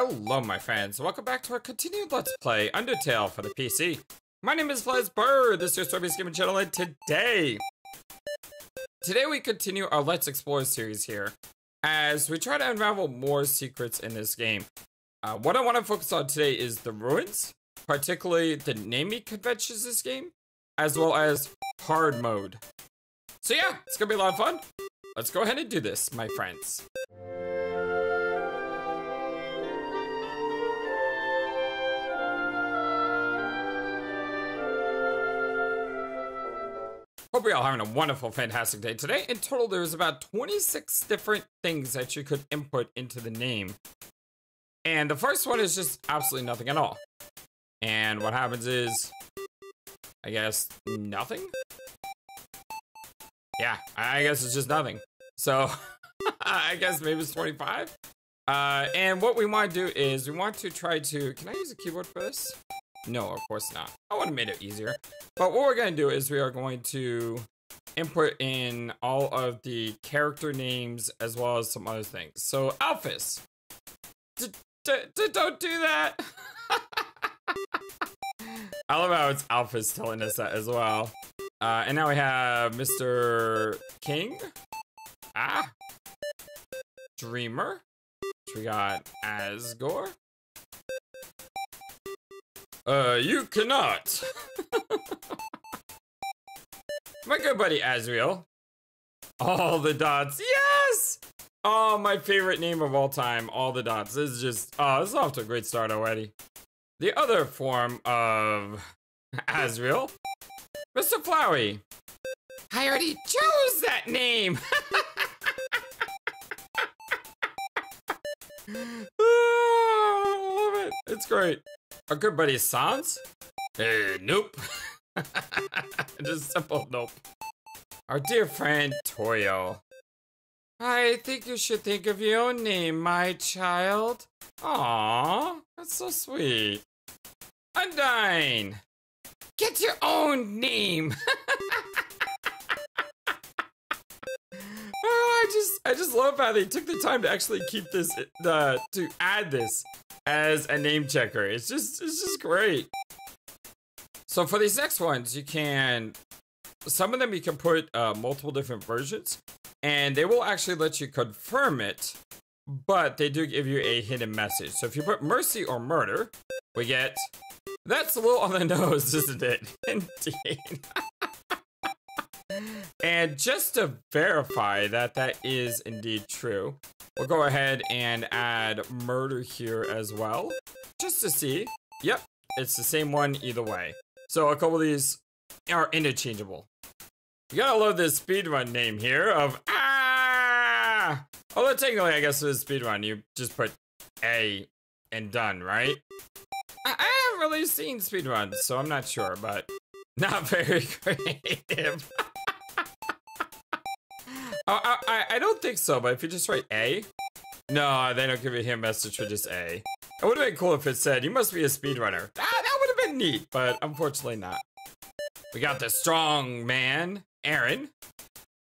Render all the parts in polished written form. Hello my friends, welcome back to our continued Let's Play Undertale for the PC. My name is FlightlessBird, this is your Toby's Gaming Channel, and today we continue our Let's Explore series here, as we try to unravel more secrets in this game. What I want to focus on today is the ruins, particularly the naming conventions in this game, as well as hard mode. So yeah, it's gonna be a lot of fun. Let's go ahead and do this, my friends. Hope you're all having a wonderful, fantastic day today. In total, there's about 26 different things that you could input into the name. And the first one is just absolutely nothing at all. And what happens is, I guess, nothing? Yeah, I guess it's just nothing. So, I guess maybe it's 25. And what we want to do is, we want to try to... Can I use a keyboard for this? No, of course not. I would have made it easier. But what we're going to do is we are going to input in all of the character names as well as some other things. So, Alphys. Don't do that. I love how it's Alphys telling us that as well. And now we have Mr. King. Ah. Dreamer. Which we got Asgore. You cannot. My good buddy Asriel. All the dots. Yes! Oh, my favorite name of all time. All the dots. This is just, oh, this is off to a great start already. The other form of Asriel. Mr. Flowey. I already chose that name. Oh, I love it. It's great. Our good buddy Sans? Nope. Just simple nope. Our dear friend Toriel. I think you should think of your own name, my child. Aww, that's so sweet. Undyne! Get your own name! Oh, I just love how they took the time to actually keep this, to add this as a name checker. It's just great. So for these next ones, you can, some of them you can put multiple different versions, and they will actually let you confirm it, but they do give you a hidden message. So if you put mercy or murder, we get, that's a little on the nose, isn't it? Indeed. And just to verify that that is indeed true, we'll go ahead and add murder here as well, just to see. Yep, it's the same one either way. So a couple of these are interchangeable. You gotta love this speedrun name here of ah. Although technically, I guess with speedrun, you just put A and done, right? I haven't really seen speedruns, so I'm not sure, but not very creative. I don't think so, but if you just write A, no, they don't give you a hint message for just A. It would have been cool if it said, you must be a speedrunner. That would have been neat, but unfortunately not. We got the strong man, Aaron.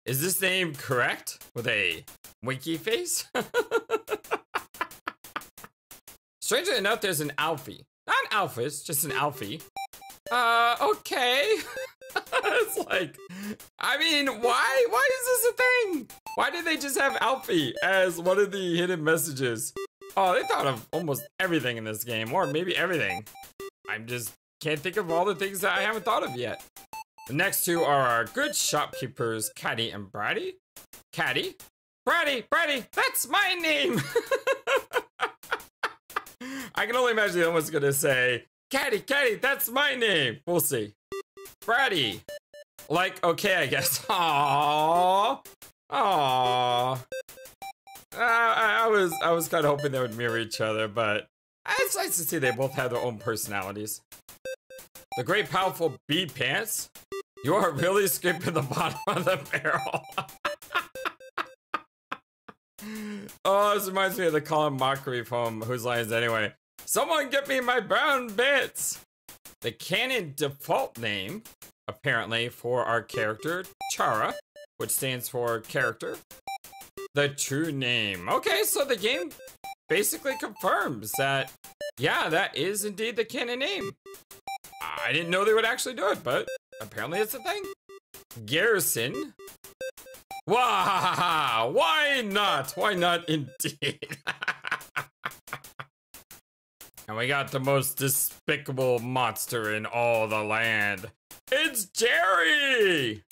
Is this name correct? With a winky face? Strangely enough, there's an Alfie. Not an Alphys, just an Alfie. Okay. It's like, I mean, why is this a thing? Why did they just have Alphys as one of the hidden messages? Oh, they thought of almost everything in this game, or maybe everything. I'm just can't think of all the things that I haven't thought of yet. The next two are our good shopkeepers, Caddy and Braddy. Caddy? Braddy, that's my name. I can only imagine someone's gonna say, Caddy, that's my name. We'll see. Braddy. Like, okay, I guess. Aww. Aww. I was kind of hoping they would mirror each other, but it's nice to see they both have their own personalities. The great powerful Bee Pants. You are really scraping the bottom of the barrel. Oh, this reminds me of the Colin Mockery poem, Whose Line Is It Anyway? Someone get me my brown bits. The canon default name, apparently, for our character, Chara, which stands for character. The true name. Okay, so the game basically confirms that, yeah, that is indeed the canon name. I didn't know they would actually do it, but apparently it's a thing. Garrison. Wahahaha! Why not? Why not indeed? And we got the most despicable monster in all the land. It's Jerry!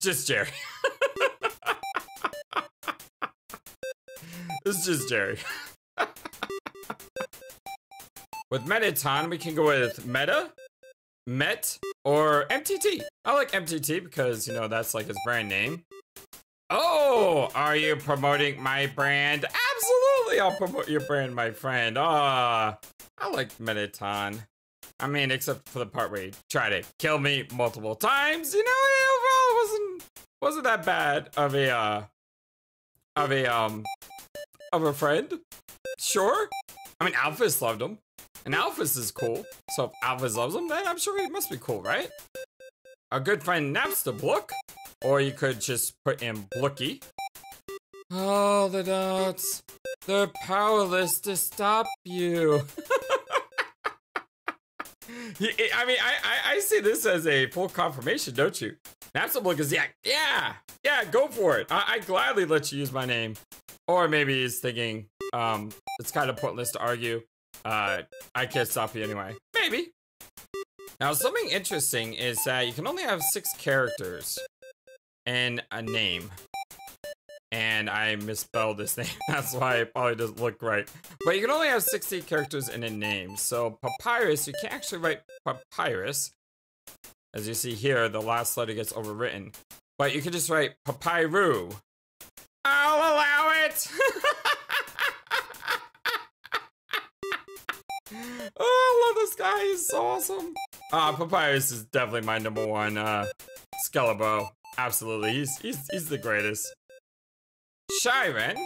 Just Jerry. It's just Jerry. With Mettaton, we can go with Meta, Met, or MTT. I like MTT because, you know, that's like his brand name. Oh, are you promoting my brand? Absolutely, I'll promote your brand, my friend. Ah, oh, I like Mettaton. I mean, except for the part where he tried to kill me multiple times. You know, it wasn't that bad of a friend. Sure. I mean, Alphys loved him. And Alphys is cool. So if Alphys loves him, then I'm sure he must be cool, right? Our good friend Napstablook. Or you could just put in Blookie. Oh, the dots. They're powerless to stop you. I mean, I see this as a full confirmation, don't you? Napstablook is, yeah, go for it. I gladly let you use my name. Or maybe he's thinking, it's kind of pointless to argue. I can't stop you anyway. Maybe. Now, something interesting is that you can only have 6 characters in a name. And I misspelled this name. That's why it probably doesn't look right. But you can only have 60 characters in a name. So Papyrus, you can't actually write Papyrus. As you see here, the last letter gets overwritten. But you can just write Papyru. I'll allow it! Oh, I love this guy. He's so awesome. Papyrus is definitely my #1 Skelebo. Absolutely. He's the greatest. Shiren.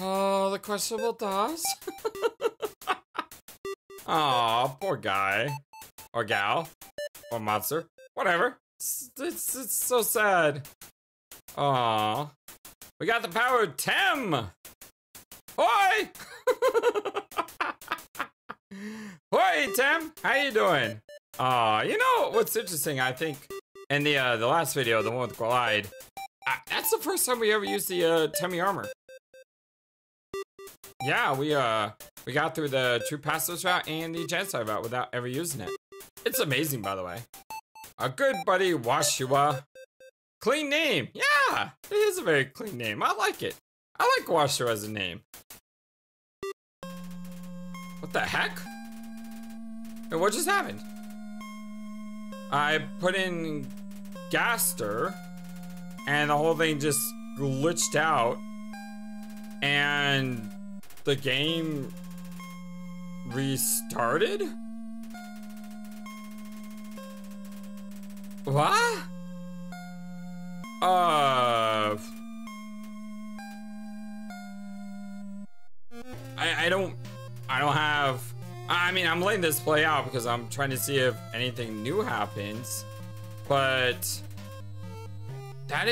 Oh, the questionable DOS. Aw, poor guy. Or gal. Or monster. Whatever. It's so sad. Aw. We got the power of Tem! Hoi! Hoi, Tem! How you doing? You know what's interesting, I think, in the last video, the one with Glide, that's the first time we ever used the Temmie armor. Yeah, we got through the True Passage route and the Jansai route without ever using it. It's amazing, by the way. Our good buddy, Washua. Clean name. Yeah, it is a very clean name. I like it. I like Washer as a name. What the heck? And what just happened? I put in Gaster and the whole thing just glitched out and the game restarted? What? I don't have, I mean, I'm letting this play out because I'm trying to see if anything new happens, but that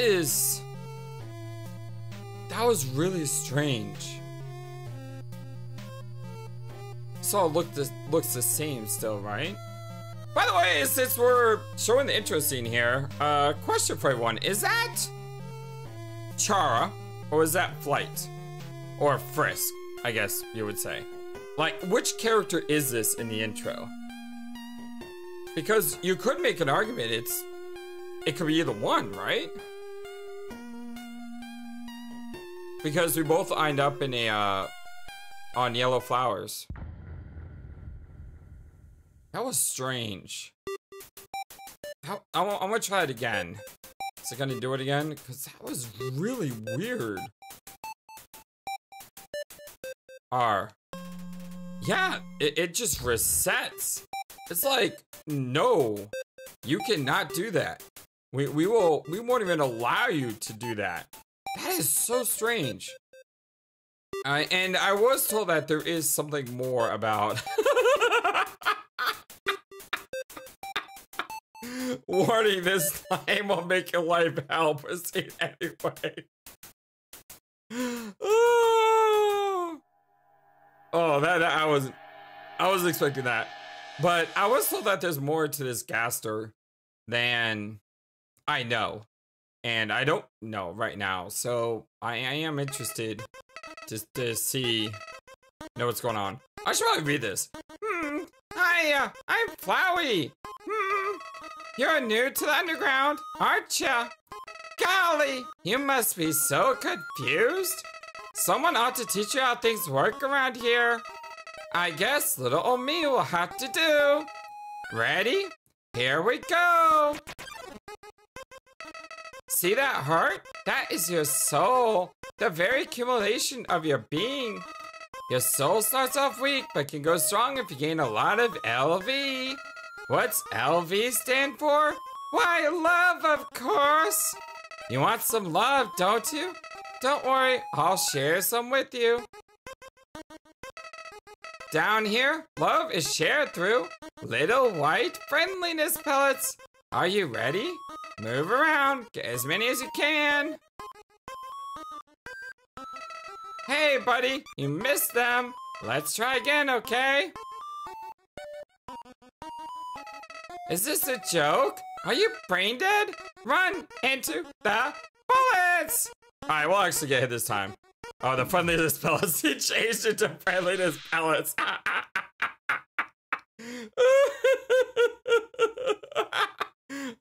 was really strange. So it looks the same still, right? By the way, since we're showing the intro scene here, question for everyone, is that Chara or is that Flight? Or Frisk, I guess you would say. Like, which character is this in the intro? Because you could make an argument, it could be either one, right? Because we both lined up in a, on yellow flowers. That was strange. I'm gonna try it again. Is it gonna do it again? Because that was really weird. R. Yeah, it just resets. It's like, no, you cannot do that. We won't even allow you to do that. That is so strange. And I was told that there is something more about warning, this time will make your life hell. Proceed anyway. Oh, I wasn't expecting that. But I was told that there's more to this Gaster than I know. And I don't know right now. So I am interested just to see what's going on. I should probably read this. Hiya, I'm Flowey. You're new to the underground, aren't ya? Golly, you must be so confused. Someone ought to teach you how things work around here. I guess little old me will have to do. Ready? Here we go. See that heart? That is your soul. The very accumulation of your being. Your soul starts off weak, but can go strong if you gain a lot of LV. What's LV stand for? Why, love, of course. You want some love, don't you? Don't worry, I'll share some with you. Down here, love is shared through little white friendliness pellets. Are you ready? Move around, get as many as you can. Hey buddy, you missed them. Let's try again, okay? Is this a joke? Are you brain dead? Run into the bullets! Alright, we'll actually get hit this time. Oh, the friendliness pellets. He changed it to friendliness pellets. Oh,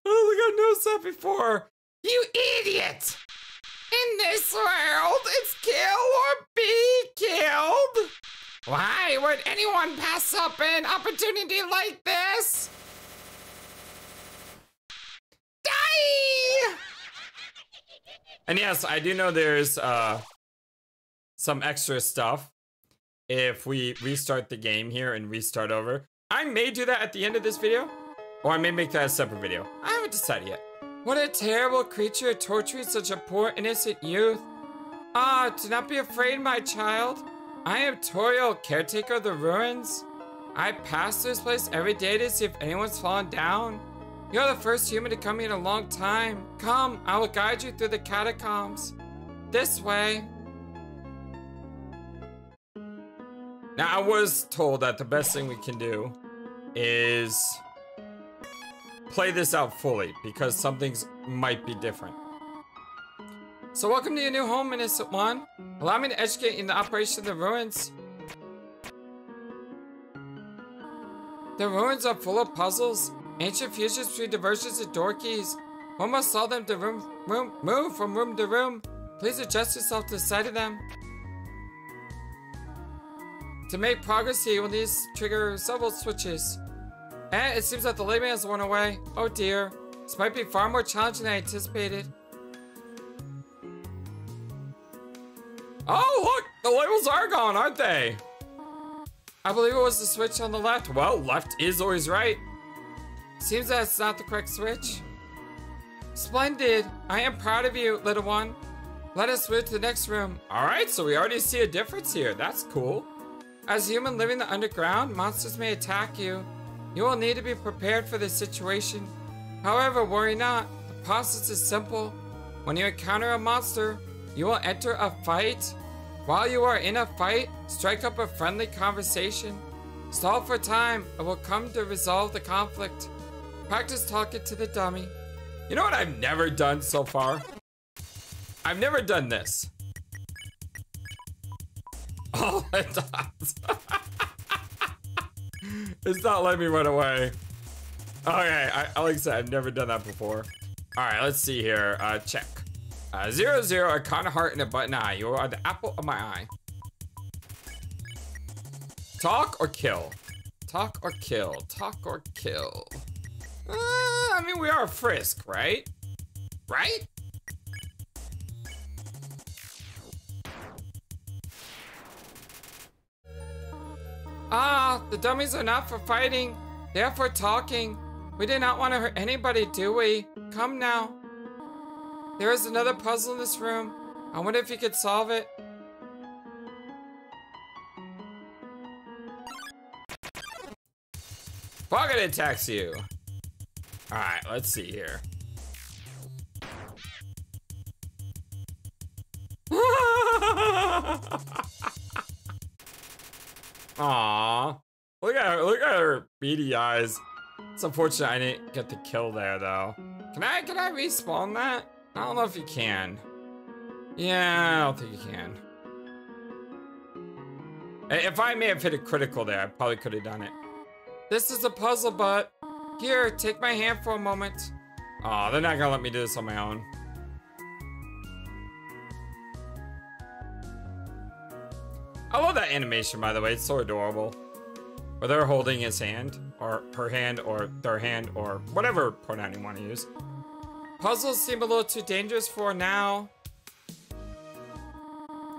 look, I noticed that before. You idiot! In this world, it's kill or be killed. Why would anyone pass up an opportunity like this? Die! And yes, I do know there's some extra stuff if we restart the game here and restart over. I may do that at the end of this video, or I may make that a separate video. I haven't decided yet. What a terrible creature torturing such a poor innocent youth. Ah, do not be afraid, my child. I am Toriel, caretaker of the ruins. I pass this place every day to see if anyone's fallen down. You're the first human to come here in a long time. Come, I will guide you through the catacombs. This way. Now, I was told that the best thing we can do is play this out fully, because some things might be different. So welcome to your new home, innocent one. Allow me to educate you in the operation of the ruins. The ruins are full of puzzles. Ancient fusions between diversions and door keys. One must solve them to move from room to room. Please adjust yourself to the sight of them. To make progress here, you will need to trigger several switches. Eh, it seems that the layman has run away. Oh dear. This might be far more challenging than I anticipated. Oh, look! The labels are gone, aren't they? I believe it was the switch on the left. Well, left is always right. Seems that it's not the correct switch. Splendid. I am proud of you, little one. Let us move to the next room. Alright, so we already see a difference here. That's cool. As a human living in the underground, monsters may attack you. You will need to be prepared for this situation. However, worry not. The process is simple. When you encounter a monster, you will enter a fight. While you are in a fight, strike up a friendly conversation. Stall for time, and we'll come to resolve the conflict. Practice talking to the dummy. You know what I've never done so far? I've never done this. Oh, it does. It's not letting me run away. Okay, I like I said, I've never done that before. All right, let's see here. Check. 0, 0, a con heart and a button eye. You are the apple of my eye. Talk or kill? Talk or kill? Talk or kill? I mean, we are Frisk, right? Right? Ah, the dummies are not for fighting. They are for talking. We did not want to hurt anybody, do we? Come now. There is another puzzle in this room. I wonder if you could solve it. Pocket attacks you. Alright, let's see here. Aww. Look at her beady eyes. It's unfortunate I didn't get the kill there though. Can I respawn that? I don't know if you can. Yeah, I don't think you can. If I may have hit a critical there, I probably could have done it. This is a puzzle, but here, take my hand for a moment. Aw, they're not gonna let me do this on my own. I love that animation, by the way. It's so adorable. Where they're holding his hand, or her hand, or their hand, or whatever pronoun you want to use. Puzzles seem a little too dangerous for now.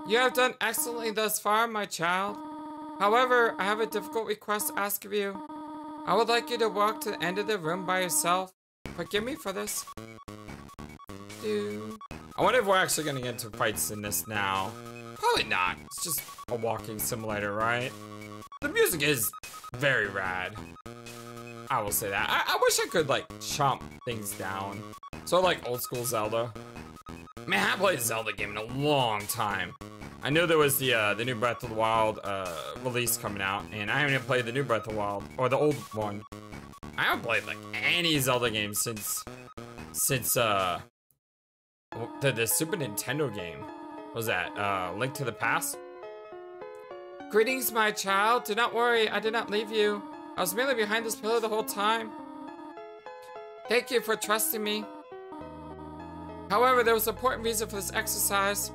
You have done excellently thus far, my child. However, I have a difficult request to ask of you. I would like you to walk to the end of the room by yourself. Forgive me for this. I wonder if we're actually going to get into fights in this now. Probably not. It's just a walking simulator, right? The music is very rad. I will say that. I wish I could, like, chomp things down. Sort of like old school Zelda. Man, I haven't played a Zelda game in a long time. I knew there was the new Breath of the Wild release coming out, and I haven't even played the new Breath of the Wild, or the old one. I haven't played, like, any Zelda game since the Super Nintendo game. What was that, Link to the Past? Greetings, my child. Do not worry, I did not leave you. I was merely behind this pillar the whole time. Thank you for trusting me. However, there was an important reason for this exercise.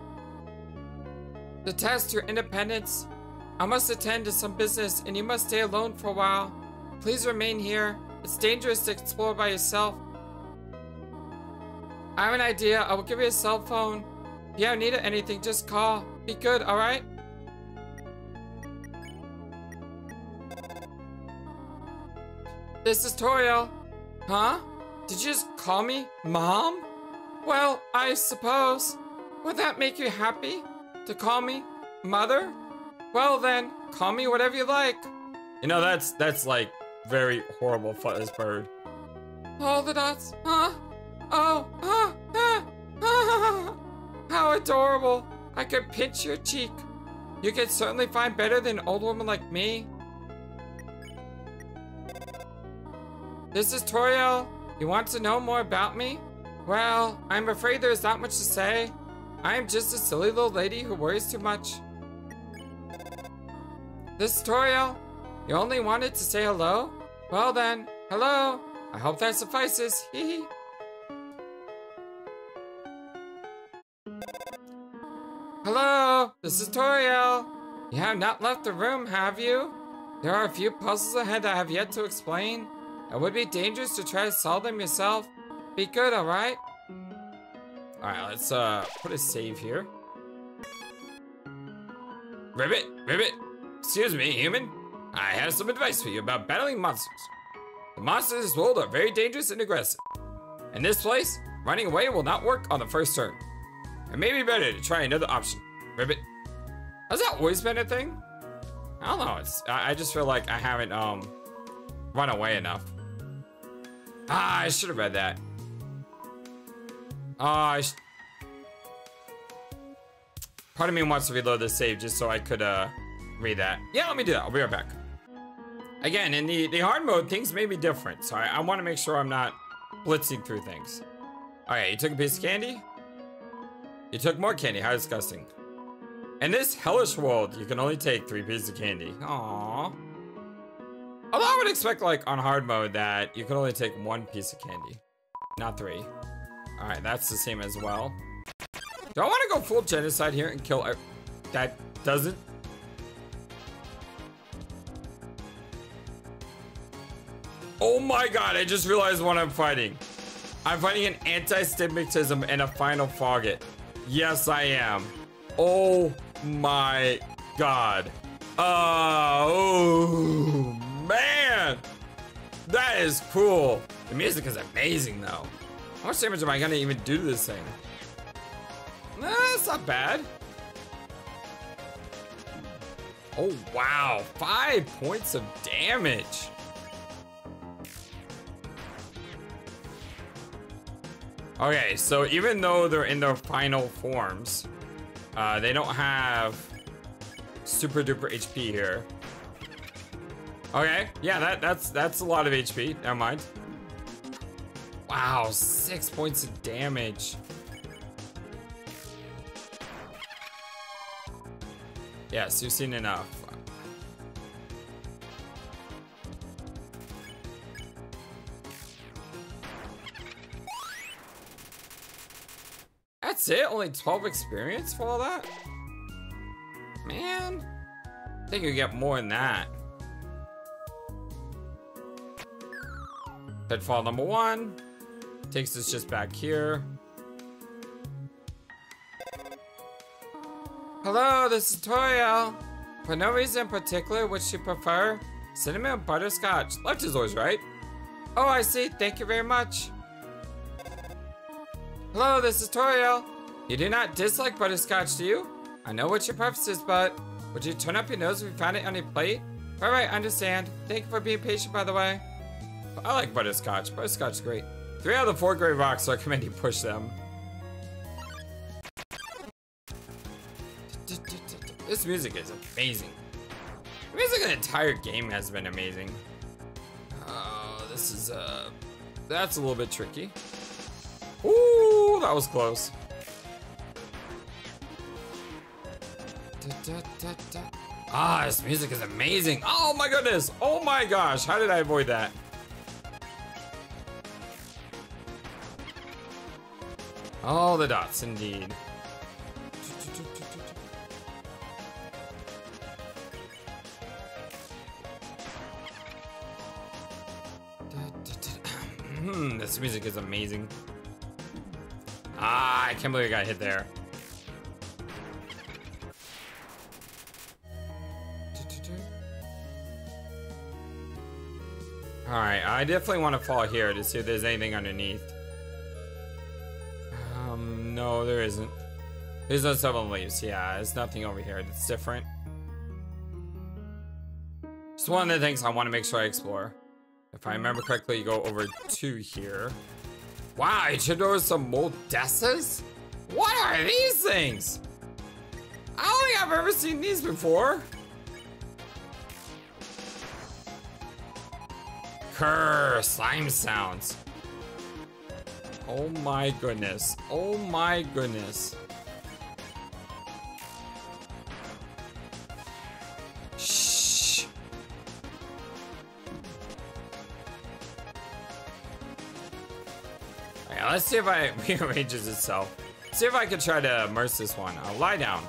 To test your independence, I must attend to some business and you must stay alone for a while. Please remain here. It's dangerous to explore by yourself. I have an idea. I will give you a cell phone. If you ever need anything, just call. Be good, alright? This is Toriel. Huh? Did you just call me Mom? Well, I suppose. Would that make you happy? To call me Mother? Well then, call me whatever you like. You know, that's like very horrible FlightlessBird. All the dots, huh? Oh, huh? How adorable. I could pinch your cheek. You could certainly find better than an old woman like me. This is Toriel. You want to know more about me? Well, I'm afraid there's not much to say. I am just a silly little lady who worries too much. This is Toriel. You only wanted to say hello? Well then, hello. I hope that suffices. Hee hee. Hello, this is Toriel. You have not left the room, have you? There are a few puzzles ahead I have yet to explain. It would be dangerous to try to solve them yourself. Be good, alright? Alright, let's put a save here. Ribbit, excuse me, human. I have some advice for you about battling monsters. The monsters in this world are very dangerous and aggressive. In this place, running away will not work on the first turn. It may be better to try another option. Ribbit. Has that always been a thing? I don't know, I just feel like I haven't run away enough. Ah, I should have read that. Part of me wants to reload the save just so I could read that. Yeah, let me do that. I'll be right back. Again, in the hard mode, things may be different, so I want to make sure I'm not blitzing through things. Alright, you took a piece of candy? You took more candy. How disgusting. In this hellish world, you can only take 3 pieces of candy. Aww. Although I would expect, like, on hard mode that you can only take 1 piece of candy. Not 3. Alright, that's the same as well. Do I want to go full genocide here and kill... That doesn't... Oh my god, I just realized what I'm fighting. I'm fighting an anti-stigmatism and a final fogget. Yes, I am. Oh my god. Oh... Man, that is cool. The music is amazing, though. How much damage am I gonna even do to this thing? Nah, that's not bad. Oh, wow. 5 points of damage. Okay, so even though they're in their final forms, they don't have super duper HP here. Okay, yeah, that's a lot of HP. Never mind. Wow, 6 points of damage. Yes, you've seen enough. That's it? Only 12 experience for all that? Man, I think you get more than that. Pitfall number one. Takes us just back here. Hello, this is Toriel. For no reason in particular, which you prefer? Cinnamon and butterscotch. Left is always right. Oh, I see. Thank you very much. Hello, this is Toriel. You do not dislike butterscotch, do you? I know what your preference is, but would you turn up your nose if you found it on your plate? Alright, understand. Thank you for being patient, by the way. I like butterscotch. Butterscotch's great. 3 out of the 4 great rocks, so I recommend you push them. This music is amazing. The music of the entire game has been amazing. Oh, this is, that's a little bit tricky. Ooh, that was close. Ah, this music is amazing. Oh my goodness. Oh my gosh. How did I avoid that? All the dots, indeed. This music is amazing. Ah, I can't believe I got hit there. All right, I definitely want to fall here to see if there's anything underneath. No, there isn't. There's no seven leaves. Yeah, there's nothing over here that's different. It's one of the things I want to make sure I explore. If I remember correctly, you go over to here. Wow, I should know some moldesses? What are these things? I don't think I've ever seen these before. Grr, slime sounds. Oh my goodness. Oh my goodness. Shh. All right, let's see if it rearranges itself. See if I can try to immerse this one. I'll lie down.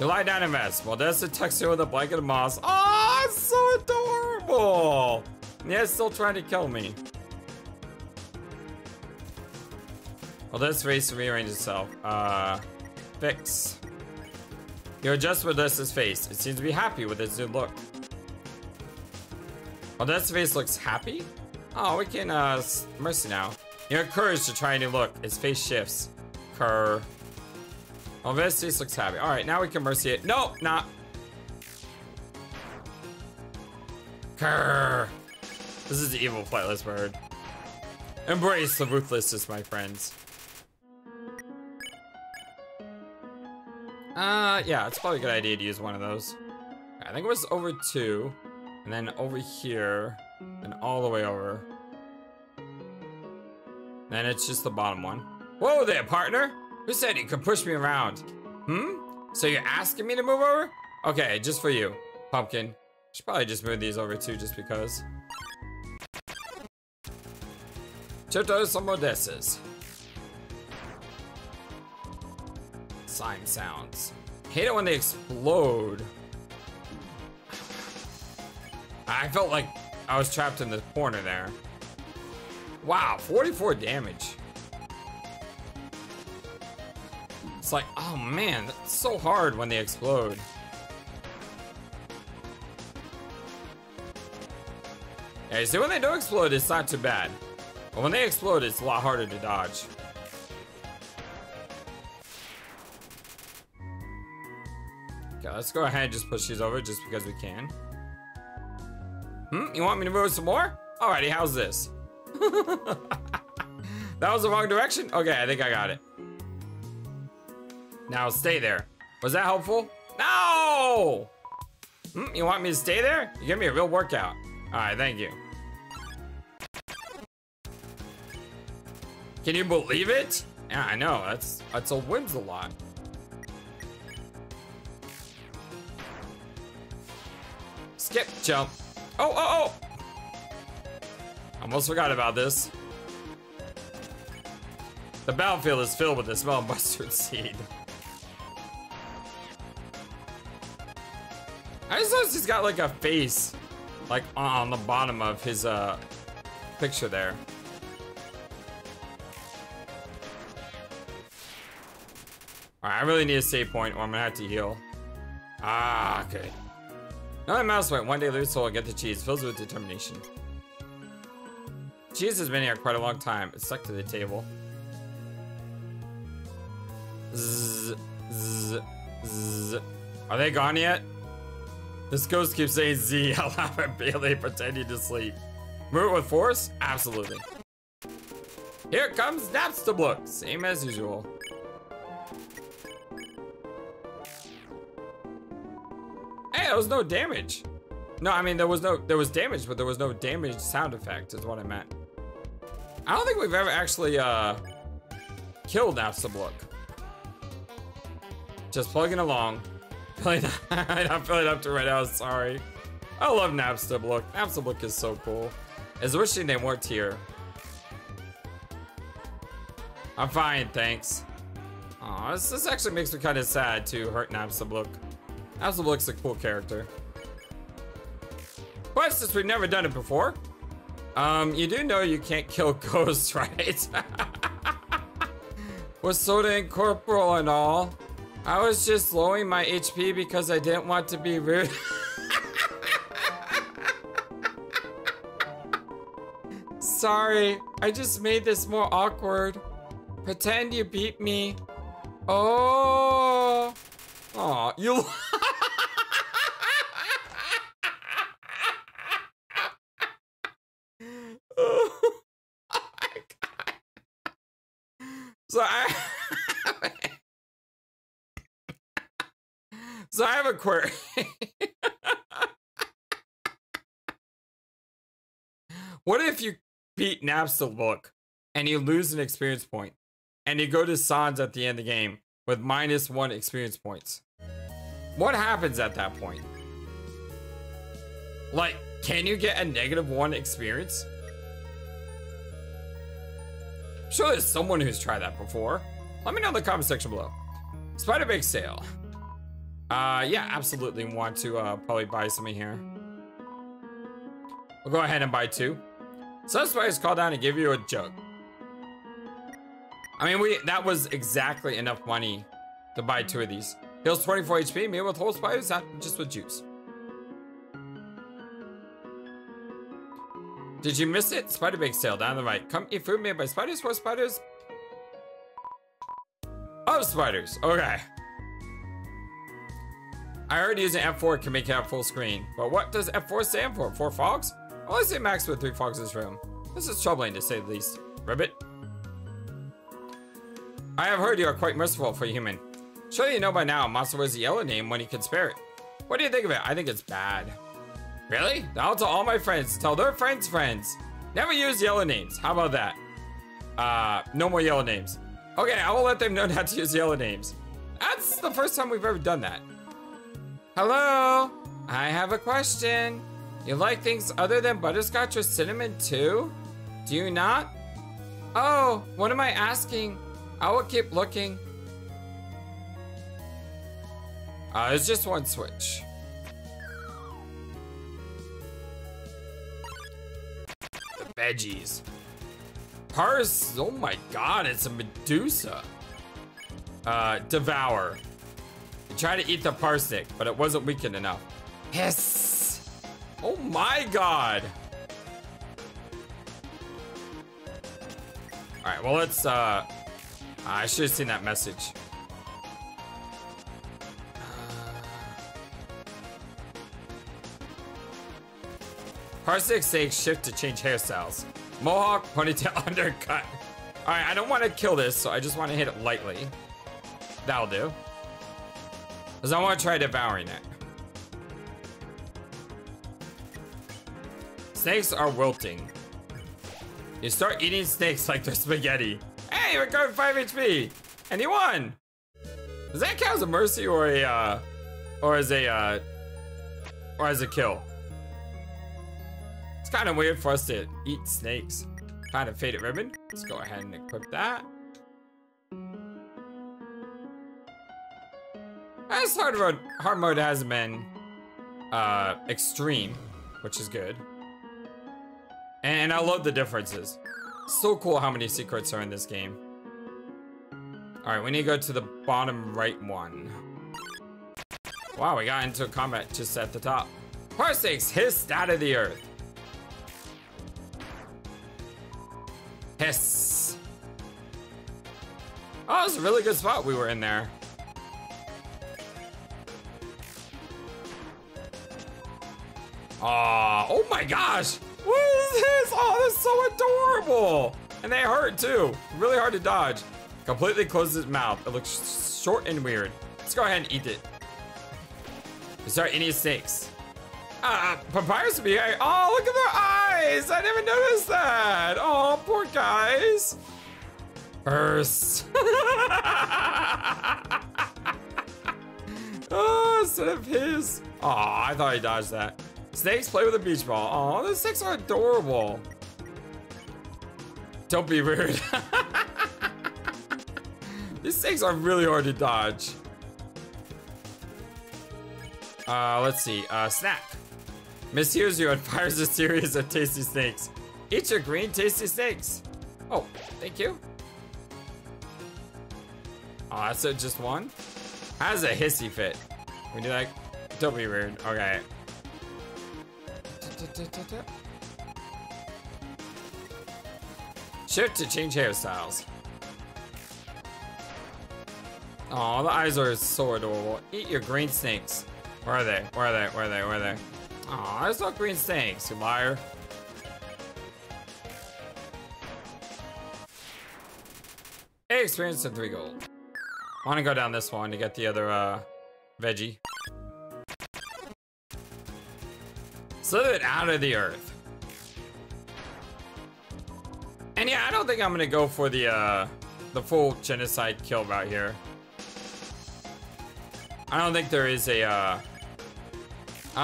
You lie down and rest. Well, there's the texture with a blanket of moss. Oh, it's so adorable. Yeah, it's still trying to kill me. Well, this face rearranges itself. Fix. You adjust with this face. It seems to be happy with its new look. Well, this face looks happy? Oh, we can, mercy now. You're encouraged to try a new look. Its face shifts. Kerr. Well, this face looks happy. Alright, now we can mercy it. No, not. Kerr. This is the evil flightless bird. Embrace the ruthlessness, my friends. Yeah, it's probably a good idea to use one of those. I think it was over two, and then over here, and all the way over. Then it's just the bottom one. Whoa there, partner! Who said you could push me around? Hmm? So you're asking me to move over? Okay, just for you, pumpkin. Should probably just move these over too, just because. Chiptos some Odesses. Slime sounds. Hate it when they explode. I felt like I was trapped in the corner there. Wow, 44 damage. It's like, oh man, that's so hard when they explode. Yeah, you see, when they don't explode, it's not too bad. But when they explode, it's a lot harder to dodge. Okay, let's go ahead and just push these over just because we can. Hmm, you want me to move some more? Alrighty, how's this? That was the wrong direction? Okay, I think I got it. Now stay there. Was that helpful? No! Hmm, you want me to stay there? You give me a real workout. Alright, thank you. Can you believe it? Yeah, I know. That's a wins a lot. Skip, jump. Oh, oh, oh! Almost forgot about this. The battlefield is filled with the smell of mustard seed. I just noticed he's got like a face, like on the bottom of his picture there. All right, I really need a save point, or I'm gonna have to heal. Ah, okay. Another mouse went. One day, lose soul, get the cheese. Fills with determination. Cheese has been here quite a long time. It's stuck to the table. Zzz, zzz, zzz. Are they gone yet? This ghost keeps saying Z. Allow it, Bailey, pretending to sleep. Move it with force? Absolutely. Here comes Napstablook. Same as usual. Hey, there was no damage. No, I mean there was damage, but there was no damage sound effect is what I meant. I don't think we've ever actually killed Napstablook. Just plugging along. I'm filling up to right now, sorry. I love Napstablook. Napstablook is so cool. It's wishing they weren't here. I'm fine, thanks. Aw, this actually makes me kind of sad to hurt Napstablook. Napstablook's a cool character. But since we've never done it before, you do know you can't kill ghosts, right? With soda and corporal and all. I was just lowering my HP because I didn't want to be rude. Sorry, I just made this more awkward. Pretend you beat me. Oh, aw, you. Oh my God. So I have a query. What if you beat Napstablook and you lose an experience point and you go to Sans at the end of the game with -1 experience points? What happens at that point? Like, can you get a -1 experience? I'm sure there's someone who's tried that before. Let me know in the comment section below. Spider Bake Sale. Yeah, absolutely want to probably buy some in here. We'll go ahead and buy 2. Some spiders call down and give you a jug. I mean, that was exactly enough money to buy 2 of these. Heals 24 HP, meal with whole spiders, not just with juice. Did you miss it? Spider Bake Sale down the right. Come eat food made by spiders for spiders. Of spiders, okay. I heard using F4 can make it up full screen, but what does F4 stand for? 4 fogs? I only see max with 3 fogs in this room. This is troubling to say the least. Ribbit. I have heard you are quite merciful for a human. Surely you know by now, monster wears a yellow name when he can spare it. What do you think of it? I think it's bad. Really? I'll tell all my friends, tell their friends' friends. Never use yellow names. How about that? No more yellow names. Okay, I will let them know not to use yellow names. That's the first time we've ever done that. Hello, I have a question. You like things other than butterscotch or cinnamon too? Do you not? Oh, what am I asking? I will keep looking. It's just one switch. The veggies. Paris, oh my God, it's a Medusa. Devour. Try to eat the parsnip, but it wasn't weakened enough. Hiss! Oh my God! All right, well let's, I should have seen that message. Parsnip stakes shift to change hairstyles. Mohawk, ponytail, undercut. All right, I don't want to kill this, so I just want to hit it lightly. That'll do. Because I want to try devouring it. Snakes are wilting. You start eating snakes like they're spaghetti. Hey, we're going 5 HP! And he won! Does that count as a mercy or a, or as a kill? It's kind of weird for us to eat snakes. Kind of faded ribbon. Let's go ahead and equip that. This hard mode has been extreme, which is good. And I love the differences. So cool how many secrets are in this game. Alright, we need to go to the bottom right one. Wow, we got into a combat just at the top. Parsecs hissed out of the earth. Hiss. Oh, it's a really good spot we were in there. Oh my gosh! What is this? Oh, that's so adorable! And they hurt too. Really hard to dodge. Completely closes its mouth. It looks short and weird. Let's go ahead and eat it. Is there any snakes? Papyrus would be here. Oh, look at their eyes! I never noticed that! Oh, poor guys. Burst. Oh, instead of his. Oh, I thought he dodged that. Snakes play with a beach ball. Oh, those snakes are adorable. Don't be rude. These snakes are really hard to dodge. Let's see. Snack. Mishears you and fires a series of tasty snakes. Eat your green tasty snakes. Oh, thank you. Aw, so just one? How's a hissy fit? We do like, don't be rude. Okay. Shift to change hairstyles. Oh, the eyes are so adorable. Eat your green snakes. Where are they? Where are they? Where are they? Where are they? Oh, there's no green snakes, you liar. Hey, experience and 3 gold. I want to go down this one to get the other veggie. Slithered out of the earth. And yeah, I don't think I'm gonna go for the full genocide kill right here. I don't think there is a I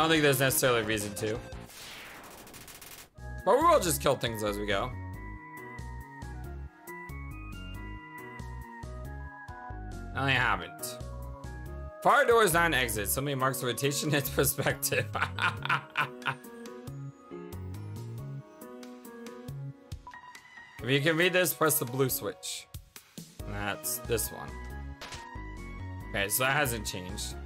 don't think there's necessarily a reason to. But we will just kill things as we go. I haven't. Far doors, 9 exits. So many marks of rotation and perspective. If you can read this, press the blue switch. And that's this one. Okay, so that hasn't changed.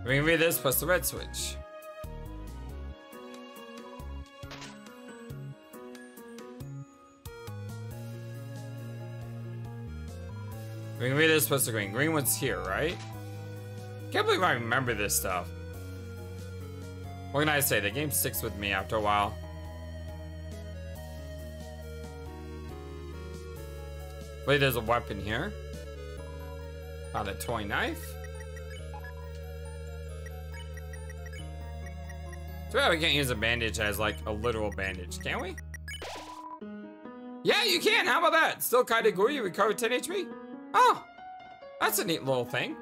If you can read this, press the red switch. We can read this, supposed to green. Green one's here, right? Can't believe I remember this stuff. What can I say? The game sticks with me after a while. Wait, there's a weapon here. Found a toy knife. Too bad we can't use a bandage as like a literal bandage, can we? Yeah, you can. How about that? Still kind of gooey. You recover 10 HP. Oh, that's a neat little thing.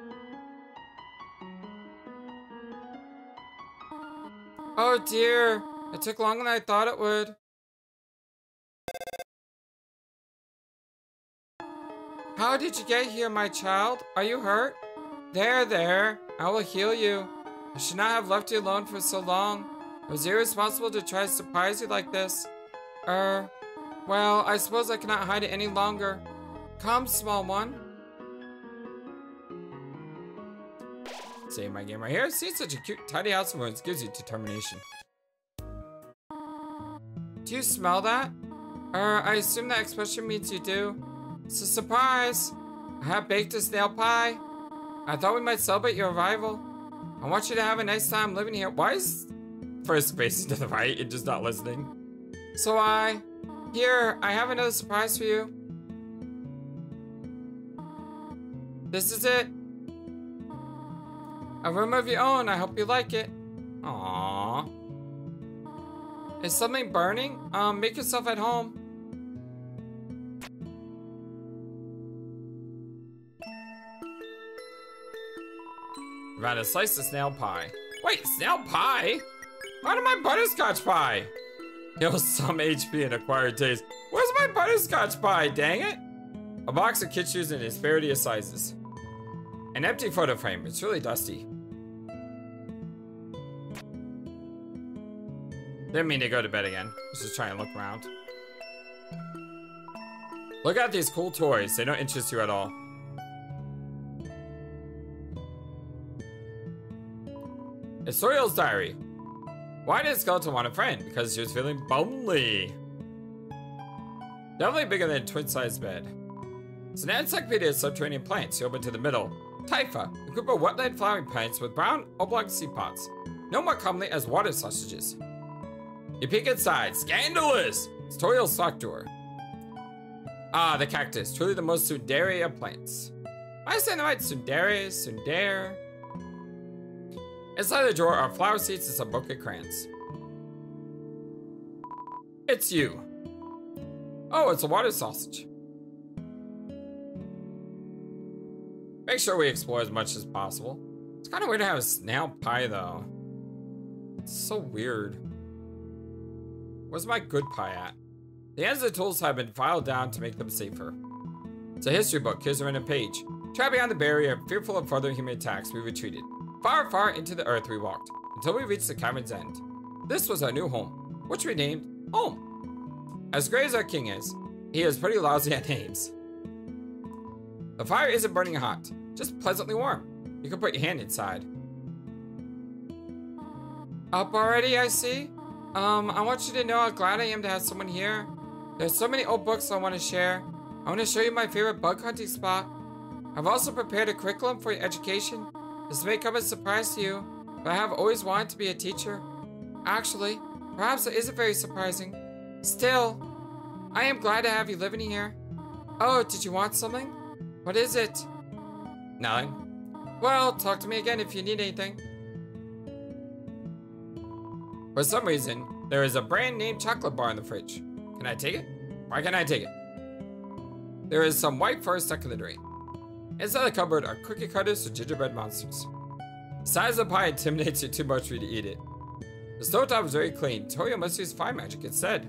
Oh dear, it took longer than I thought it would. How did you get here, my child? Are you hurt? There, there, I will heal you. I should not have left you alone for so long. It was irresponsible to try to surprise you like this. Well, I suppose I cannot hide it any longer. Come, small one. Save my game right here. See, such a cute, tidy house of wounds gives you determination. Do you smell that? I assume that expression means you do. It's a surprise. I have baked a snail pie. I thought we might celebrate your arrival. I want you to have a nice time living here. Why is Frisk facing to the right and just not listening? So here, I have another surprise for you. This is it. A room of your own. I hope you like it. Aww. Is something burning? Make yourself at home. Rather slice the snail pie. Wait, snail pie? Why did my butterscotch pie? Heal some HP and acquired taste. Where's my butterscotch pie, dang it? A box of kid shoes in a disparity of sizes. An empty photo frame, it's really dusty. Didn't mean to go to bed again. Let's just try and look around. Look at these cool toys, they don't interest you at all. It's Toriel's diary. Why did Skeleton want a friend? Because she was feeling lonely. Definitely bigger than a twin-sized bed. It's an encyclopedia of subterranean plants. You open to the middle. Typha, a group of wetland flowering plants with brown oblong seed pods, known more commonly as water sausages. You peek inside. Scandalous! It's Toriel's sock drawer. Ah, the cactus. Truly the most Sundaria of plants. Am I saying the right? Sundaria, Sundare. Inside the drawer are flower seeds and some bouquet crayons. It's you. Oh, it's a water sausage. Make sure we explore as much as possible. It's kind of weird to have a snail pie, though. It's so weird. Where's my good pie at? The ends of the tools have been filed down to make them safer. It's a history book. Here's a random page. Trapped beyond the barrier, fearful of further human attacks, we retreated. Far, far into the earth we walked, until we reached the cavern's end. This was our new home, which we named Home. As great as our king is, he is pretty lousy at names. The fire isn't burning hot, just pleasantly warm. You can put your hand inside. Up already, I see. I want you to know how glad I am to have someone here. There's so many old books I want to share. I want to show you my favorite bug hunting spot. I've also prepared a curriculum for your education. This may come as a surprise to you, but I have always wanted to be a teacher. Actually, perhaps it isn't very surprising. Still, I am glad to have you living here. Oh, did you want something? What is it? Nothing. Well, talk to me again if you need anything. For some reason, there is a brand name chocolate bar in the fridge. Can I take it? Why can't I take it? There is some white fur stuck in the drain. Inside the cupboard are cookie cutters or gingerbread monsters. The size of the pie intimidates you too much for you to eat it. The stovetop is very clean. Toriel must use fire magic instead.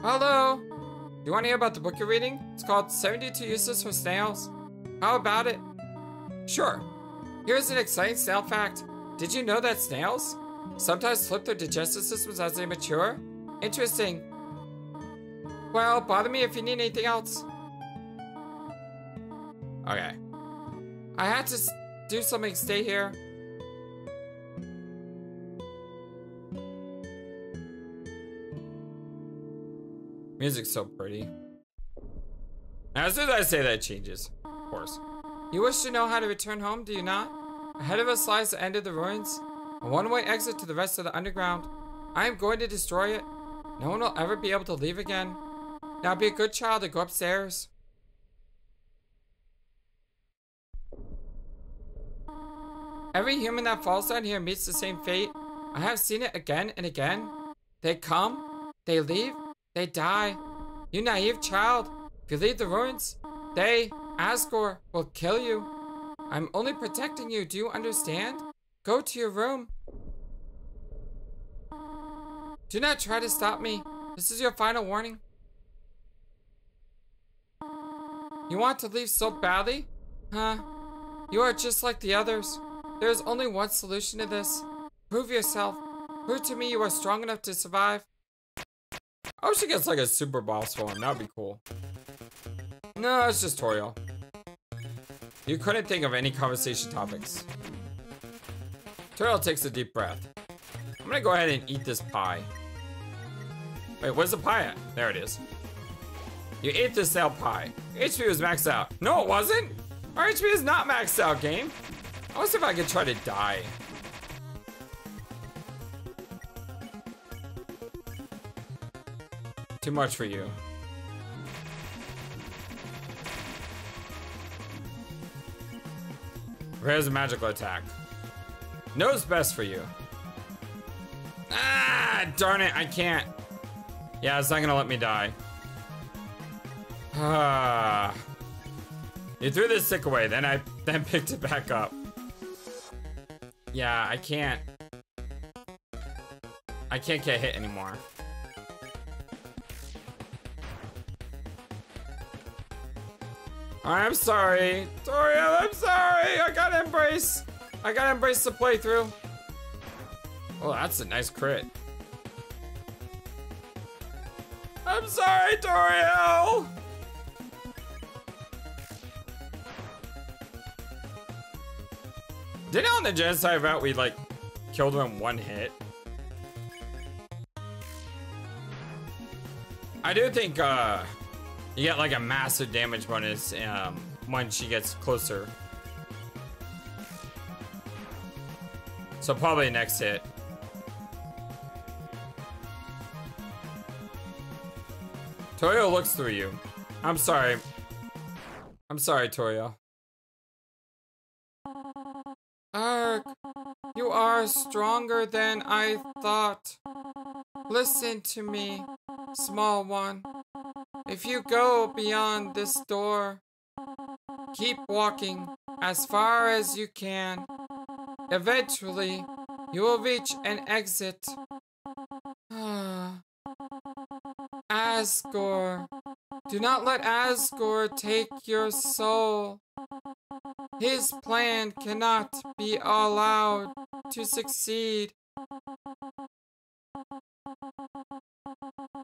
Hello! Do you want to hear about the book you're reading? It's called 72 Uses for Snails. How about it? Sure. Here's an exciting snail fact. Did you know that snails sometimes flip their digestive systems as they mature? Interesting. Well, bother me if you need anything else. Okay. I had to do something, stay here. Music's so pretty. Now, as soon as I say that, it changes. Of course. You wish to know how to return home, do you not? Ahead of us lies the end of the ruins. A one-way exit to the rest of the underground. I am going to destroy it. No one will ever be able to leave again. Now be a good child and go upstairs. Every human that falls down here meets the same fate. I have seen it again and again. They come, they leave, they die. You naive child, if you leave the ruins, they, Asgore, will kill you. I'm only protecting you, do you understand? Go to your room. Do not try to stop me. This is your final warning. You want to leave so badly? Huh? You are just like the others. There is only one solution to this. Prove yourself. Prove to me you are strong enough to survive. I hope she gets like a super boss for him. That'd be cool. No, it's just Toriel. You couldn't think of any conversation topics. Toriel takes a deep breath. I'm gonna go ahead and eat this pie. Wait, where's the pie at? There it is. You ate this snail pie. Your HP was maxed out. No, it wasn't. Our HP is not maxed out, game. I wonder if I could try to die. Too much for you. There's a magical attack. Knows best for you. Ah, darn it, I can't. Yeah, it's not gonna let me die. Ah. You threw this stick away, then I picked it back up. Yeah, I can't. I can't get hit anymore. I'm sorry, Toriel, I'm sorry. I gotta embrace. I gotta embrace the playthrough. Oh, that's a nice crit. I'm sorry, Toriel. Didn't on the Genocide route we like killed him in one hit? I do think you get like a massive damage bonus when she gets closer. So probably next hit. Toriel looks through you. I'm sorry. I'm sorry, Toriel. Arg, you are stronger than I thought. Listen to me, small one. If you go beyond this door, keep walking as far as you can. Eventually, you will reach an exit. Asgore, do not let Asgore take your soul. His plan cannot be allowed to succeed.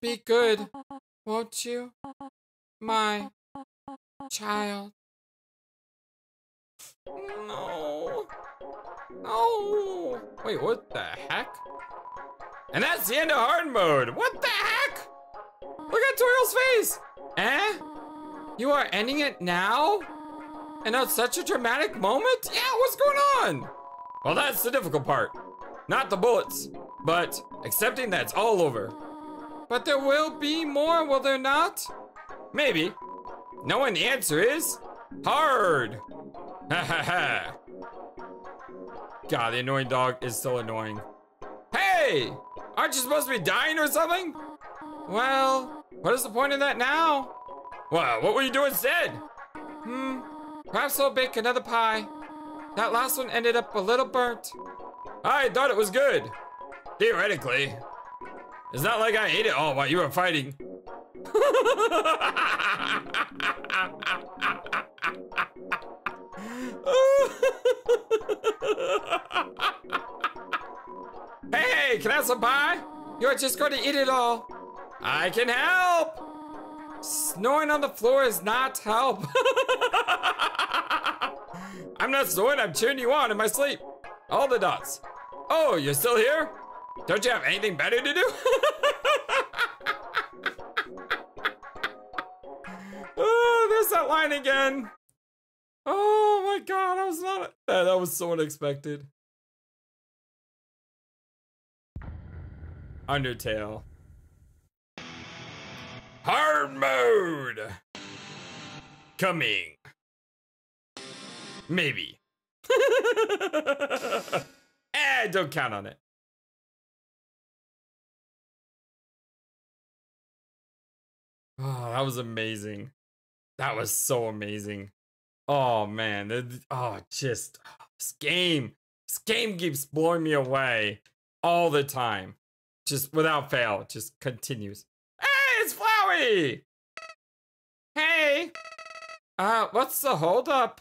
Be good, won't you, my child? No. No. Wait, what the heck? And that's the end of hard mode. What the heck? Look at Toriel's face. Eh? You are ending it now? And at such a dramatic moment? Yeah, what's going on? Well, that's the difficult part. Not the bullets, but accepting that it's all over. But there will be more, will there not? Maybe. Knowing the answer is hard. Ha ha ha. God, the annoying dog is still annoying. Hey, aren't you supposed to be dying or something? Well, what is the point of that now? Well, what will you do instead? Perhaps I'll bake another pie. That last one ended up a little burnt. I thought it was good. Theoretically. It's not like I ate it all while you were fighting. Hey, can I have some pie? You're just going to eat it all. I can help. Snoring on the floor is not help. I'm not snoring, I'm cheering you on in my sleep. All the dots. Oh, you're still here? Don't you have anything better to do? Oh, there's that line again. Oh my God, I was not. That was so unexpected. Undertale. Hard mode. Coming. Maybe. Eh, don't count on it. Oh, that was amazing. That was so amazing. Oh man, this game keeps blowing me away all the time. Just without fail, it just continues. Hey, it's Flowey! Hey! What's the holdup?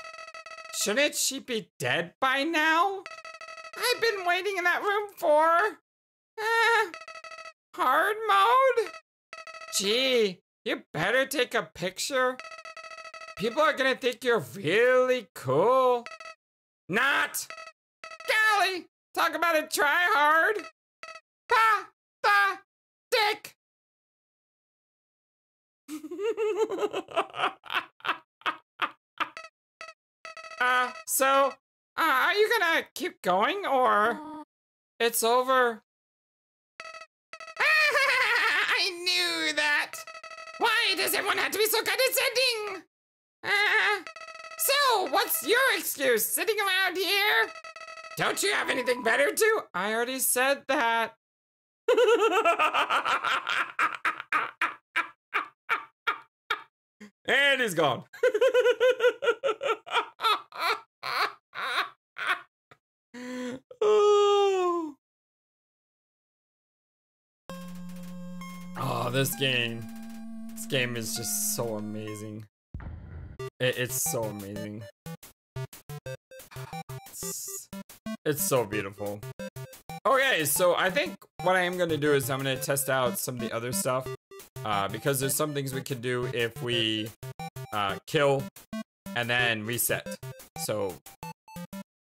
Shouldn't she be dead by now? I've been waiting in that room for... hard mode? Gee, you better take a picture. People are gonna think you're really cool. Not! Golly! Talk about a try hard! Pa! Ta! Dick! Are you gonna keep going or it's over? I knew that! Why does everyone have to be so condescending? So, what's your excuse? Sitting around here? Don't you have anything better to? I already said that. And he's gone. Oh. Oh, this game. This game is just so amazing. It's so amazing. It's so beautiful. Okay, so I think what I am gonna do is I'm gonna test out some of the other stuff. Because there's some things we can do if we kill and then reset. So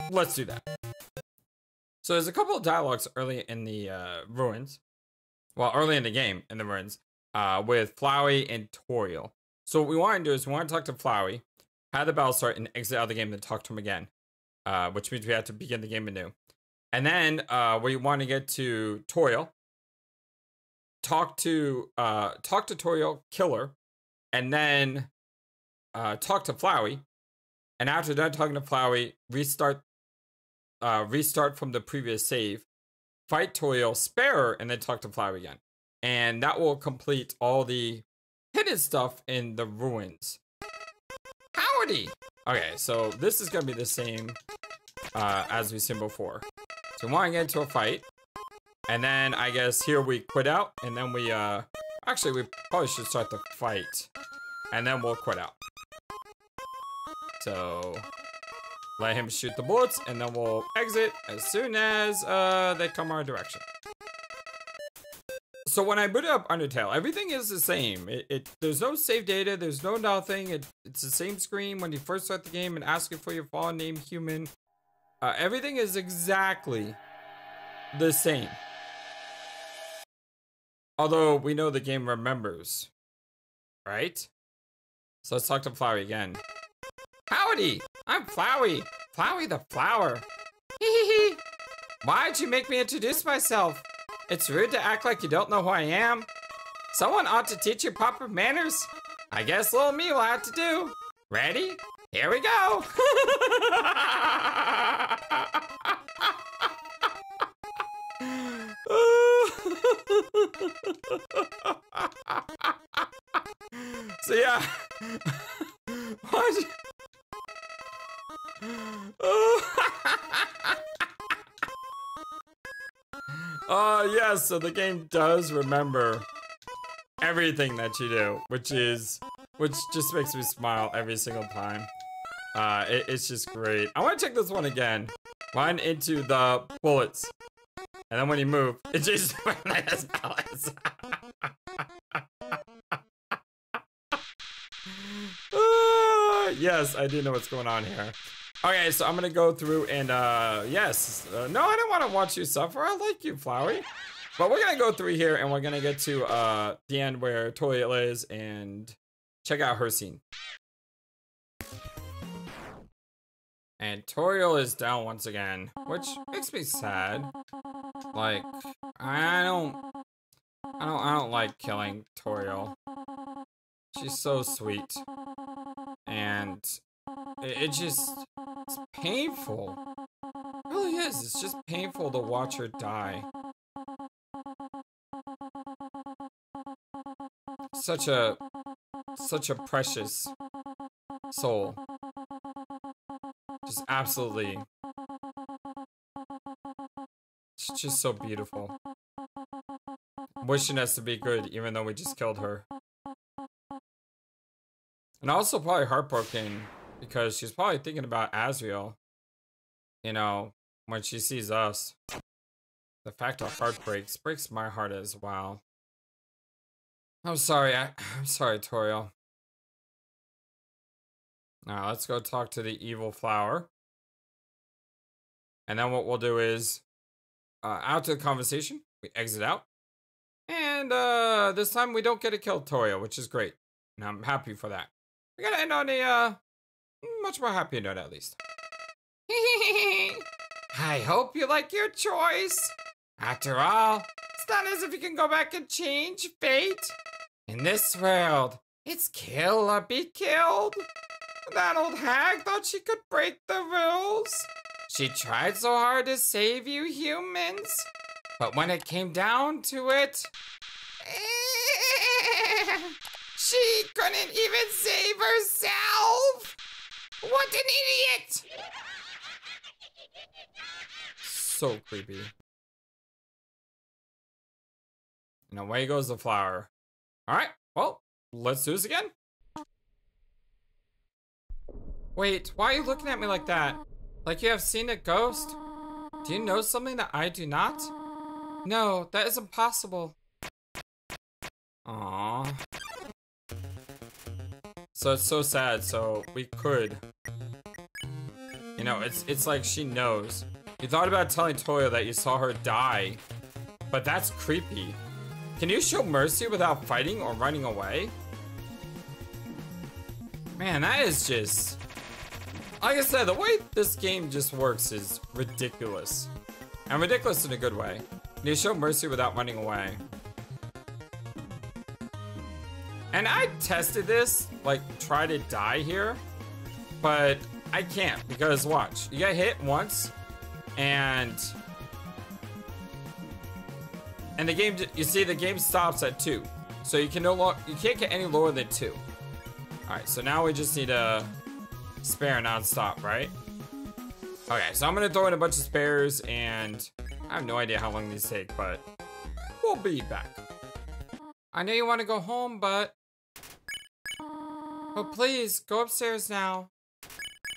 let's do that. So there's a couple of dialogues early in the ruins. Well, early in the game in the ruins with Flowey and Toriel. So what we want to do is we want to talk to Flowey, have the battle start, and exit out of the game, then talk to him again. Which means we have to begin the game anew. And then we want to get to Toriel. Talk to Toriel, kill her, and then talk to Flowey. And after done talking to Flowey, restart from the previous save, fight Toriel, spare her, and then talk to Flowey again. And that will complete all the hidden stuff in the ruins. Howdy! Okay, so this is gonna be the same as we've seen before. So we want to get into a fight. And then, I guess, here we quit out, and then we, actually, we probably should start the fight. And then we'll quit out. So, let him shoot the bullets, and then we'll exit as soon as, they come our direction. So, when I boot up Undertale, everything is the same. There's no save data, there's no nothing. It's the same screen when you first start the game and ask you for your fallen name, human. Everything is exactly the same. Although, we know the game remembers, right? So let's talk to Flowey again. Howdy! I'm Flowey! Flowey the flower! Hee hee hee! Why'd you make me introduce myself? It's rude to act like you don't know who I am. Someone ought to teach you proper manners. I guess little me will have to do. Ready? Here we go! So yeah. What? Oh yes, yeah, so the game does remember everything that you do, which just makes me smile every single time. It's just great. I want to check this one again. Run into the bullets. And then when you move, it changes to my last balance. Yes, I do know what's going on here. Okay, so I'm gonna go through and, yes. No, I don't wanna watch you suffer. I like you, Flowey. But we're gonna go through here and we're gonna get to the end where Toriel is and check out her scene. And Toriel is down once again, which makes me sad. Like, I don't like killing Toriel. She's so sweet. And it's painful. It really is. It's just painful to watch her die. Such a precious soul. Just absolutely. It's just so beautiful. Wishing us to be good, even though we just killed her. And also probably heartbroken, because she's probably thinking about Asriel. You know, when she sees us. The fact of heart breaks my heart as well. I'm sorry, Toriel. Now, let's go talk to the evil flower. And then what we'll do is, after the conversation, we exit out. And this time we don't get to kill Toriel, which is great. And I'm happy for that. We're gonna end on a much more happy note, at least. I hope you like your choice. After all, it's not as if you can go back and change fate. In this world, it's kill or be killed. That old hag thought she could break the rules. She tried so hard to save you humans, but when it came down to it, she couldn't even save herself! What an idiot! So creepy. And away goes the flower. Alright, well, let's do this again. Wait, why are you looking at me like that? Like you have seen a ghost? Do you know something that I do not? No, that is impossible. Aww. So it's so sad, so we could. You know, it's like she knows. You thought about telling Toriel that you saw her die, but that's creepy. Can you show mercy without fighting or running away? Man, that is just... Like I said, the way this game just works is ridiculous. And ridiculous in a good way. Can you show mercy without running away? And I tested this, like, try to die here, but I can't because, watch, you get hit once, and the game, you see, the game stops at 2, so you can no longer, you can't get any lower than 2. All right, so now we just need a spare non-stop, right? Okay, so I'm gonna throw in a bunch of spares, and I have no idea how long these take, but we'll be back. I know you want to go home, but... Oh, please, go upstairs now.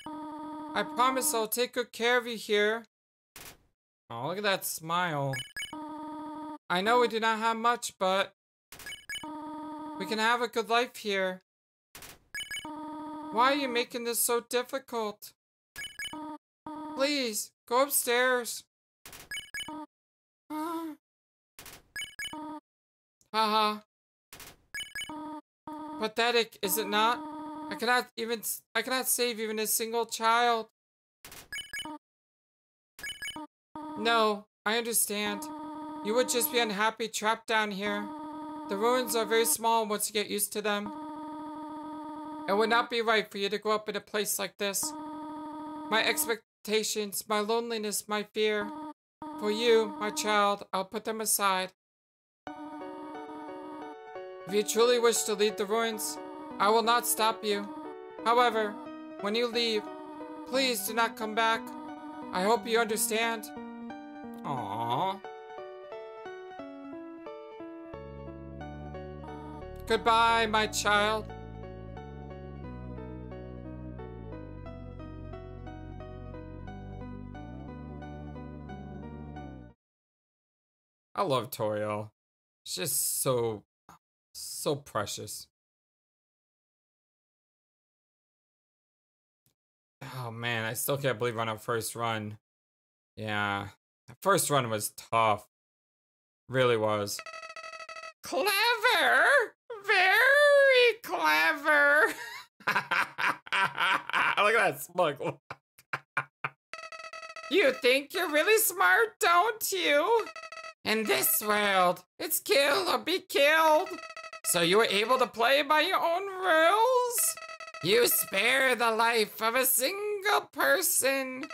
I promise I'll take good care of you here. Oh, look at that smile. I know we do not have much, but... We can have a good life here. Why are you making this so difficult? Please, go upstairs. Haha. Pathetic, is it not? I cannot save even a single child. No, I understand. You would just be unhappy trapped down here. The ruins are very small once you get used to them. It would not be right for you to grow up in a place like this. My expectations, my loneliness, my fear. For you, my child, I'll put them aside. If you truly wish to leave the ruins, I will not stop you. However, when you leave, please do not come back. I hope you understand. Aww. Goodbye, my child. I love Toriel. She's just so precious. Oh man, I still can't believe on our first run. Yeah, that first run was tough. Really was. Clever! Very clever! Look at that smug. You think you're really smart, don't you? In this world, it's kill or be killed. So you were able to play by your own rules? You spare the life of a single person.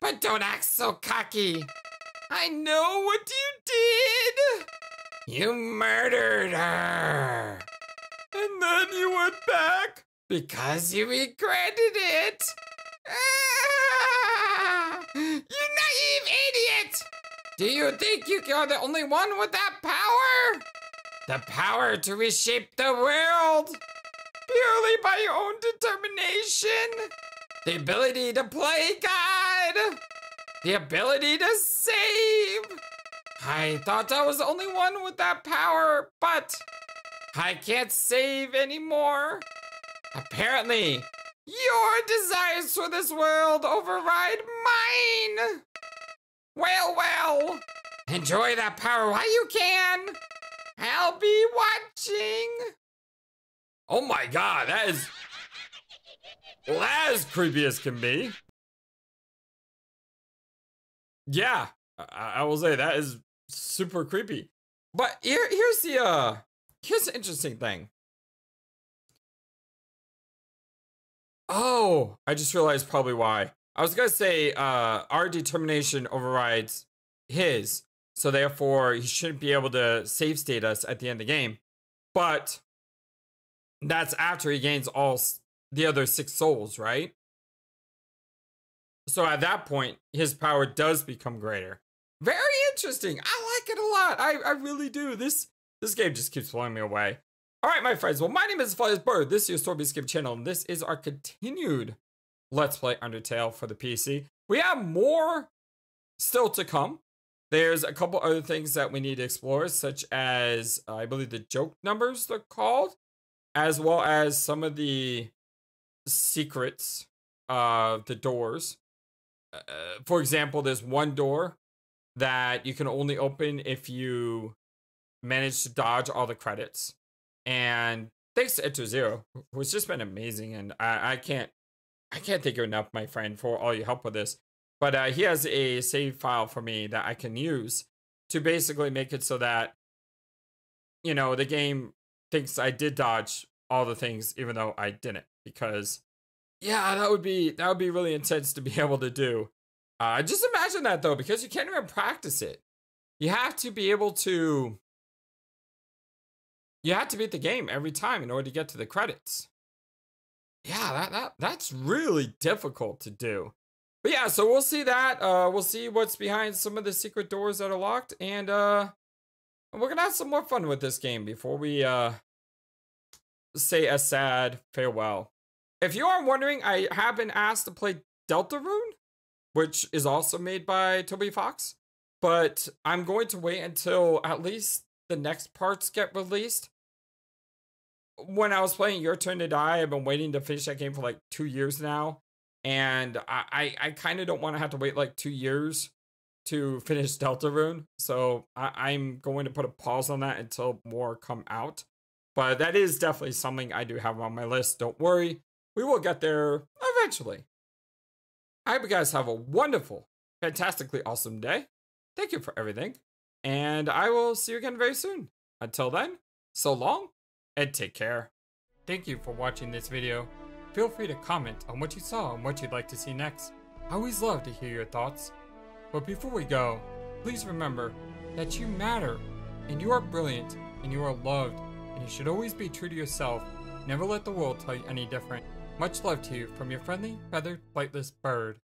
But don't act so cocky. I know what you did. You murdered her. And then you went back? Because you regretted it. You naive idiot! Do you think you're the only one with that power? The power to reshape the world! Purely by your own determination! The ability to play God! The ability to save! I thought I was the only one with that power, but I can't save anymore. Apparently, your desires for this world override mine! Well, well! Enjoy that power while you can! I'll be watching! Oh my god, that is... Well, that is creepy as can be. Yeah, I will say that is super creepy. But here's the interesting thing. Oh, I just realized probably why. I was going to say our determination overrides his, so therefore he shouldn't be able to save state us at the end of the game. But that's after he gains all the other 6 souls, right? So at that point, his power does become greater. Very interesting. I like it a lot. I really do. This game just keeps blowing me away. All right, my friends. Well, my name is FlightlessBird. This is your Story Skip channel, and this is our continued Let's Play Undertale for the PC. We have more still to come. There's a couple other things that we need to explore, such as, I believe, the joke numbers they're called, as well as some of the secrets of the doors. For example, there's one door that you can only open if you manage to dodge all the credits. And thanks to Etozero, who's just been amazing, and I can't thank you enough, my friend, for all your help with this. But he has a save file for me that I can use to basically make it so that, you know, the game thinks I did dodge all the things, even though I didn't, because yeah, that would be really intense to be able to do. Just imagine that, though, because you can't even practice it. You have to be able to. You have to beat the game every time in order to get to the credits. Yeah, that's really difficult to do. But yeah, so we'll see that. We'll see what's behind some of the secret doors that are locked, and we're gonna have some more fun with this game before we say a sad farewell. If you are wondering, I have been asked to play Deltarune, which is also made by Toby Fox, but I'm going to wait until at least the next parts get released. When I was playing Your Turn to Die, I've been waiting to finish that game for like 2 years now, and I kind of don't want to have to wait like 2 years to finish Deltarune, so I'm going to put a pause on that until more come out. But that is definitely something I do have on my list. Don't worry. We will get there eventually. I hope you guys have a wonderful, fantastically awesome day. Thank you for everything. And I will see you again very soon. Until then, so long and take care. Thank you for watching this video. Feel free to comment on what you saw and what you'd like to see next. I always love to hear your thoughts. But before we go, please remember that you matter, and you are brilliant, and you are loved, and you should always be true to yourself. Never let the world tell you any different. Much love to you from your friendly, feathered, flightless bird.